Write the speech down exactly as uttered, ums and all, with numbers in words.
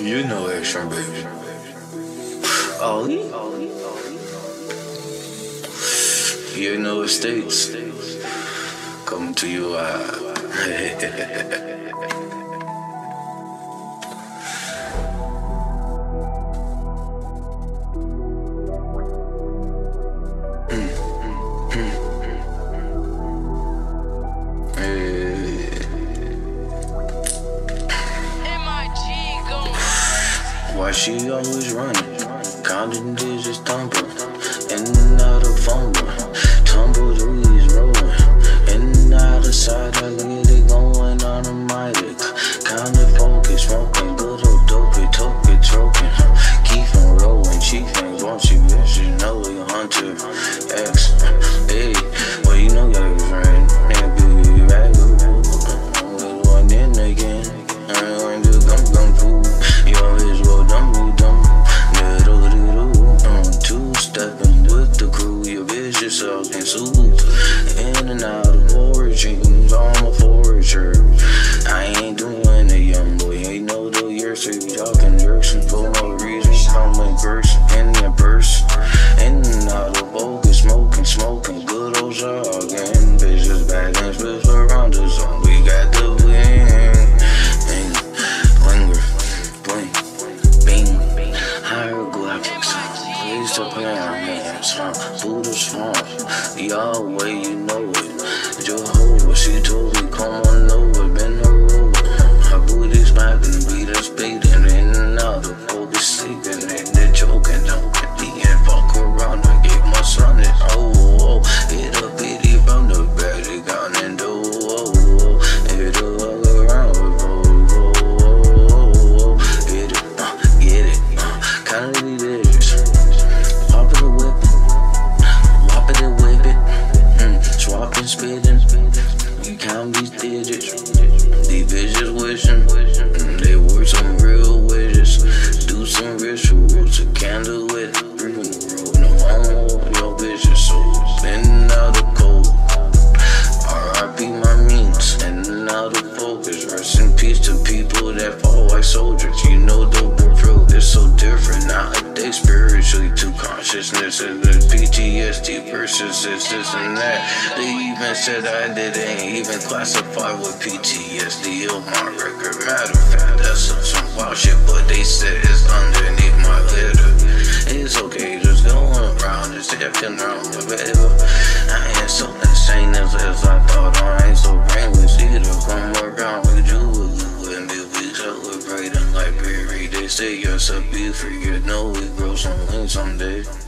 You know action, baby. Ollie? You know estates. Come to you. Uh... Why she always running? Counting digits tumble, in and out of fumble, tumble threes rolling, in and out of sight. I need it going automatic, kinda focus, smoking, little dopey, topey, choking, keep on rolling, she thinks once she miss, you know we hunter X, hey, well you know your friend, and be back, I'm going in again, I'm going to gum gum fool, you always roll. Stepping with the crew, your bitch yourself can soothe. In and out of origins, I'm a forager. I ain't doing it, young boy. Ain't no the years so you talking jerks and for no reason. I'm in person, in your purse. In and out of bogus, smoking, smoking. Good old song, and bitches back and spits around the zone. We got the win. Bing, linger, bling, bing, hieroglyphics. Raised up in our hands, huh? Buddha swamp, Yahweh, you know it. Jehovah, she told me, come on over, bend her over. Her booty's smacking, beat us beating, in and out of focus, sleeping, and they're choking, choking, eating, fuck around, I gave my son it. Oh, oh, oh, hit a pity from the belly, gone and do, oh, oh, hit a hug around, oh, oh, oh, oh, oh, hit it, uh, get it, uh, kinda need it. Spitting, you count these digits. These bitches wishing they were some real wishes. Do some rituals, a candle with three in the road. No, I don't want your bitches, so in and out of cold. R I P my means, in and out of focus. Rest in peace to people that fall like soldiers. You know the world is so different nowadays, spiritually to consciousness and the P T S D versus this, this and that. They even said I didn't even classify with P T S D on my record. Matter of fact, that's some, some wild shit, but they said it's underneath my litter. It's okay, just going around and stepping around the river. I ain't so insane as, as I thought. I ain't so brainless either. Come around with you and me, we celebrating like Barry. They say you're so beautiful, you know we grow some wings someday.